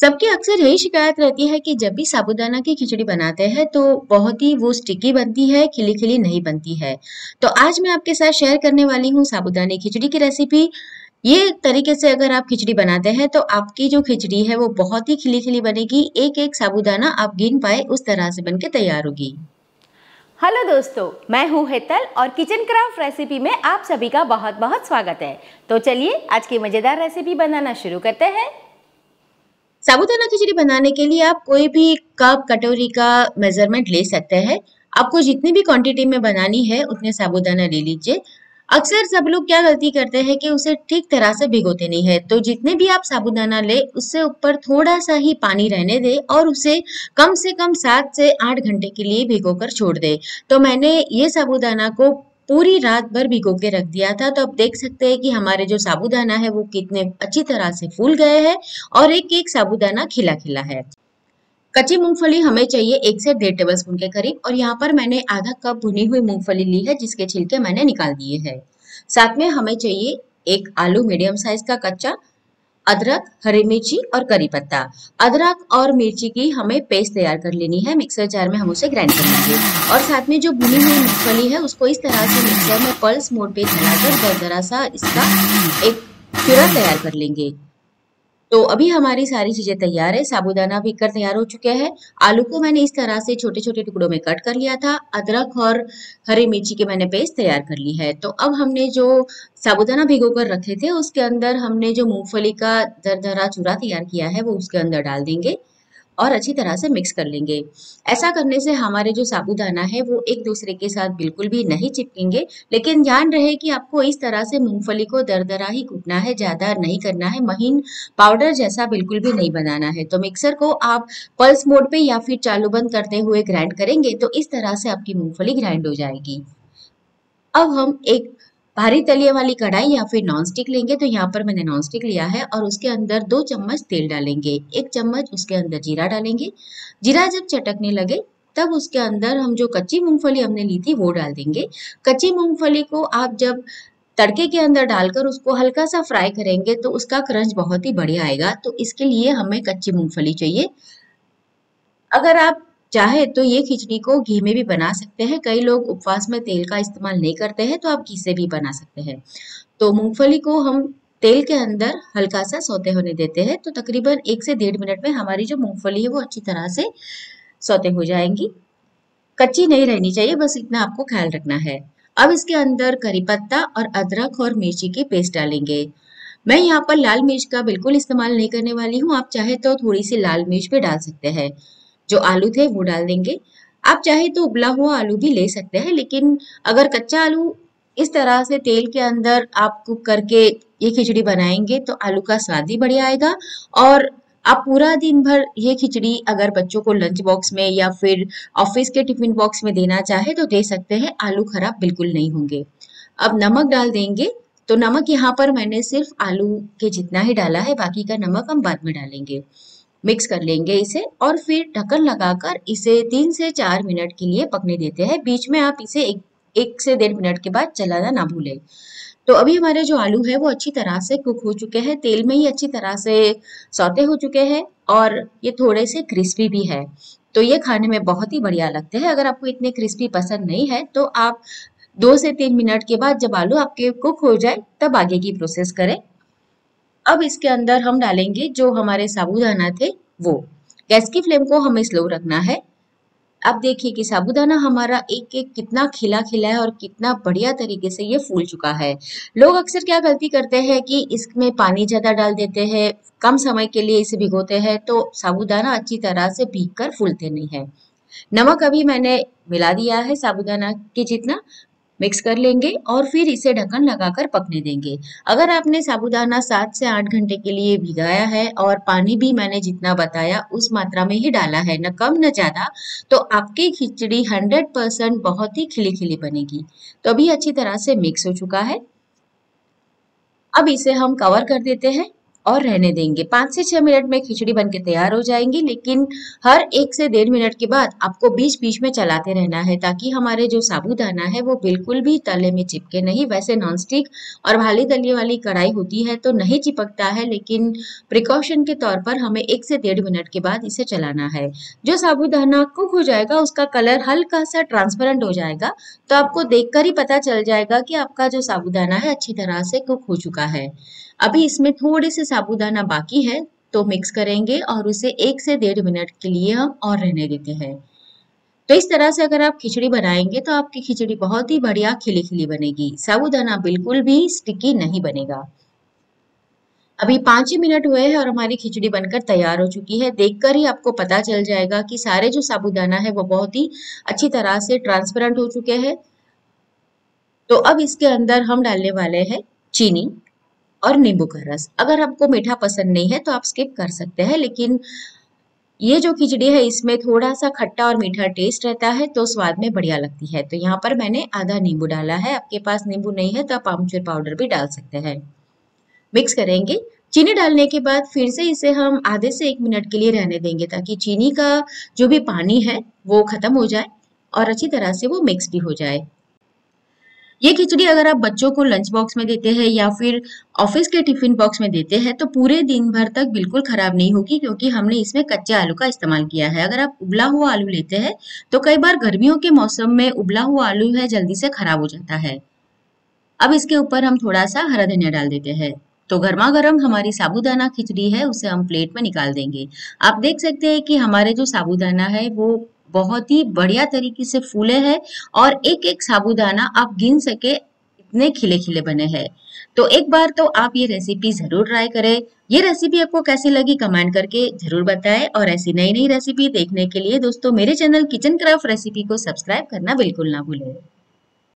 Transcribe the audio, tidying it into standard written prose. सबकी अक्सर यही शिकायत रहती है कि जब भी साबूदाना की खिचड़ी बनाते हैं तो बहुत ही वो स्टिकी बनती है, खिली खिली नहीं बनती है। तो आज मैं आपके साथ शेयर करने वाली हूँ साबूदाने खिचड़ी की रेसिपी। ये तरीके से अगर आप खिचड़ी बनाते हैं तो आपकी जो खिचड़ी है वो बहुत ही खिली खिली बनेगी। एक एक साबूदाना आप गिन पाए उस तरह से बनके तैयार होगी। हेलो दोस्तों, मैं हूँ हेतल और किचन क्राफ्ट रेसिपी में आप सभी का बहुत बहुत स्वागत है। तो चलिए आज की मज़ेदार रेसिपी बनाना शुरू करते हैं। साबूदाना खिचड़ी बनाने के लिए आप कोई भी कप कटोरी का मेजरमेंट ले सकते हैं। आपको जितनी भी क्वांटिटी में बनानी है उतने साबूदाना ले लीजिए। अक्सर सब लोग क्या गलती करते हैं कि उसे ठीक तरह से भिगोते नहीं है, तो जितने भी आप साबूदाना ले उससे ऊपर थोड़ा सा ही पानी रहने दे और उसे कम से कम 7 से 8 घंटे के लिए भिगोकर छोड़ दे। तो मैंने ये साबूदाना को पूरी रात भर भिगो के रख दिया था। तो आप देख सकते हैं कि हमारे जो साबूदाना है वो कितने अच्छी तरह से फूल गए हैं और एक एक साबूदाना खिला खिला है। कच्ची मूंगफली हमें चाहिए 1 से 1.5 टेबलस्पून के करीब और यहाँ पर मैंने आधा कप भुनी हुई मूंगफली ली है जिसके छिलके मैंने निकाल दिए हैं। साथ में हमें चाहिए एक आलू मीडियम साइज का कच्चा, अदरक, हरी मिर्ची और करी पत्ता। अदरक और मिर्ची की हमें पेस्ट तैयार कर लेनी है। मिक्सर जार में हम उसे ग्राइंड कर लेंगे और साथ में जो भुनी हुई मूंगफली है उसको इस तरह से मिक्सर में पल्स मोड पे चलाकर दरदरा सा इसका एक प्यूरा तैयार कर लेंगे। तो अभी हमारी सारी चीजें तैयार है। साबूदाना भी कर तैयार हो चुके हैं। आलू को मैंने इस तरह से छोटे छोटे टुकड़ों में कट कर लिया था। अदरक और हरी मिर्ची के मैंने पेस्ट तैयार कर ली है। तो अब हमने जो साबूदाना भिगो कर रखे थे उसके अंदर हमने जो मूंगफली का दरदरा चूरा तैयार किया है वो उसके अंदर डाल देंगे और अच्छी तरह से मिक्स कर लेंगे। ऐसा करने से हमारे जो साबूदाना है वो एक दूसरे के साथ बिल्कुल भी नहीं चिपकेंगे। लेकिन ध्यान रहे कि आपको इस तरह से मूंगफली को दरदरा ही कूटना है, ज़्यादा नहीं करना है, महीन पाउडर जैसा बिल्कुल भी नहीं बनाना है। तो मिक्सर को आप पल्स मोड पे या फिर चालू बंद करते हुए ग्राइंड करेंगे तो इस तरह से आपकी मूंगफली ग्राइंड हो जाएगी। अब हम एक भारी तलिए वाली कढ़ाई या फिर नॉनस्टिक लेंगे। तो यहाँ पर मैंने नॉनस्टिक लिया है और उसके अंदर 2 चम्मच तेल डालेंगे, 1 चम्मच उसके अंदर जीरा डालेंगे। जीरा जब चटकने लगे तब उसके अंदर हम जो कच्ची मूंगफली हमने ली थी वो डाल देंगे। कच्ची मूंगफली को आप जब तड़के के अंदर डालकर उसको हल्का सा फ्राई करेंगे तो उसका क्रंच बहुत ही बढ़िया आएगा। तो इसके लिए हमें कच्ची मूंगफली चाहिए। अगर आप चाहे तो ये खिचड़ी को घी में भी बना सकते हैं। कई लोग उपवास में तेल का इस्तेमाल नहीं करते हैं तो आप घी से भी बना सकते हैं। तो मूंगफली को हम तेल के अंदर हल्का सा सौते होने देते हैं। तो तकरीबन 1 से 1.5 मिनट में हमारी जो मूंगफली है वो अच्छी तरह से सौते हो जाएंगी। कच्ची नहीं रहनी चाहिए, बस इतना आपको ख्याल रखना है। अब इसके अंदर करी पत्ता और अदरक और मिर्ची की पेस्ट डालेंगे। मैं यहाँ पर लाल मिर्च का बिल्कुल इस्तेमाल नहीं करने वाली हूँ। आप चाहे तो थोड़ी सी लाल मिर्च भी डाल सकते हैं। जो आलू थे वो डाल देंगे। आप चाहे तो उबला हुआ आलू भी ले सकते हैं, लेकिन अगर कच्चा आलू इस तरह से तेल के अंदर आप कुक करके ये खिचड़ी बनाएंगे तो आलू का स्वाद ही बढ़िया आएगा। और आप पूरा दिन भर ये खिचड़ी अगर बच्चों को लंच बॉक्स में या फिर ऑफिस के टिफिन बॉक्स में देना चाहे तो दे सकते हैं, आलू खराब बिल्कुल नहीं होंगे। अब नमक डाल देंगे। तो नमक यहाँ पर मैंने सिर्फ आलू के जितना ही डाला है, बाकी का नमक हम बाद में डालेंगे। मिक्स कर लेंगे इसे और फिर ढक्कन लगाकर इसे 3 से 4 मिनट के लिए पकने देते हैं। बीच में आप इसे 1 से 1.5 मिनट के बाद चलाना ना भूलें। तो अभी हमारे जो आलू है वो अच्छी तरह से कुक हो चुके हैं, तेल में ही अच्छी तरह से सौते हो चुके हैं और ये थोड़े से क्रिस्पी भी है। तो ये खाने में बहुत ही बढ़िया लगते हैं। अगर आपको इतने क्रिस्पी पसंद नहीं है तो आप 2 से 3 मिनट के बाद जब आलू आपके कुक हो जाए तब आगे की प्रोसेस करें। अब इसके अंदर हम डालेंगे जो हमारे साबूदाना थे वो। गैस की फ्लेम को हमें स्लो रखना है। अब देखिए कि साबूदाना हमारा एक एक कितना खिला खिला है और कितना बढ़िया तरीके से ये फूल चुका है। लोग अक्सर क्या गलती करते हैं कि इसमें पानी ज़्यादा डाल देते हैं, कम समय के लिए इसे भिगोते हैं तो साबूदाना अच्छी तरह से भीग कर फूलते नहीं है। नमक अभी मैंने मिला दिया है साबूदाना के जितना, मिक्स कर लेंगे और फिर इसे ढक्कन लगाकर पकने देंगे। अगर आपने साबूदाना 7 से 8 घंटे के लिए भिगाया है और पानी भी मैंने जितना बताया उस मात्रा में ही डाला है, न कम न ज़्यादा, तो आपकी खिचड़ी 100% बहुत ही खिली खिली बनेगी। तो अभी अच्छी तरह से मिक्स हो चुका है। अब इसे हम कवर कर देते हैं और रहने देंगे। 5 से 6 मिनट में खिचड़ी बनके तैयार हो जाएंगी, लेकिन हर 1 से 1.5 मिनट के बाद आपको बीच बीच में चलाते रहना है ताकि हमारे जो साबूदाना है वो बिल्कुल भी तले में चिपके नहीं। वैसे नॉनस्टिक और भाली तली वाली कढ़ाई होती है तो नहीं चिपकता है, लेकिन प्रिकॉशन के तौर पर हमें 1 से 1.5 मिनट के बाद इसे चलाना है। जो साबूदाना कुक हो जाएगा उसका कलर हल्का सा ट्रांसपेरेंट हो जाएगा, तो आपको देखकर ही पता चल जाएगा कि आपका जो साबूदाना है अच्छी तरह से कुक हो चुका है। अभी इसमें थोड़े से साबूदाना बाकी है तो मिक्स करेंगे और उसे 1 से 1.5 मिनट के लिए हम और रहने देते हैं। तो इस तरह से अगर आप खिचड़ी बनाएंगे तो आपकी खिचड़ी बहुत ही बढ़िया खिली खिली बनेगी, साबूदाना बिल्कुल भी स्टिकी नहीं बनेगा। अभी 5 ही मिनट हुए हैं और हमारी खिचड़ी बनकर तैयार हो चुकी है। देखकर ही आपको पता चल जाएगा कि सारे जो साबूदाना है वो बहुत ही अच्छी तरह से ट्रांसपेरेंट हो चुके हैं। तो अब इसके अंदर हम डालने वाले हैं चीनी और नींबू का रस। अगर आपको मीठा पसंद नहीं है तो आप स्किप कर सकते हैं, लेकिन ये जो खिचड़ी है इसमें थोड़ा सा खट्टा और मीठा टेस्ट रहता है तो स्वाद में बढ़िया लगती है। तो यहाँ पर मैंने आधा नींबू डाला है, आपके पास नींबू नहीं है तो आप आमचूर पाउडर भी डाल सकते हैं। मिक्स करेंगे। चीनी डालने के बाद फिर से इसे हम आधे से 1 मिनट के लिए रहने देंगे ताकि चीनी का जो भी पानी है वो खत्म हो जाए और अच्छी तरह से वो मिक्स भी हो जाए। ये खिचड़ी अगर आप बच्चों को लंच बॉक्स में देते हैं या फिर ऑफिस के टिफिन बॉक्स में देते हैं तो पूरे दिन भर तक बिल्कुल खराब नहीं होगी, क्योंकि हमने इसमें कच्चे आलू का इस्तेमाल किया है। अगर आप उबला हुआ आलू लेते हैं तो कई बार गर्मियों के मौसम में उबला हुआ आलू है जल्दी से खराब हो जाता है। अब इसके ऊपर हम थोड़ा सा हरा धनिया डाल देते हैं। तो गर्मा गर्म हमारी साबूदाना खिचड़ी है उसे हम प्लेट में निकाल देंगे। आप देख सकते हैं कि हमारे जो साबूदाना है वो बहुत ही बढ़िया तरीके से फूले हैं और एक एक साबूदाना आप गिन सके इतने खिले खिले बने हैं। तो एक बार तो आप ये रेसिपी जरूर ट्राई करें। ये रेसिपी आपको कैसी लगी कमेंट करके जरूर बताएं और ऐसी नई नई रेसिपी देखने के लिए दोस्तों मेरे चैनल किचन क्राफ्ट रेसिपी को सब्सक्राइब करना बिल्कुल ना भूलें।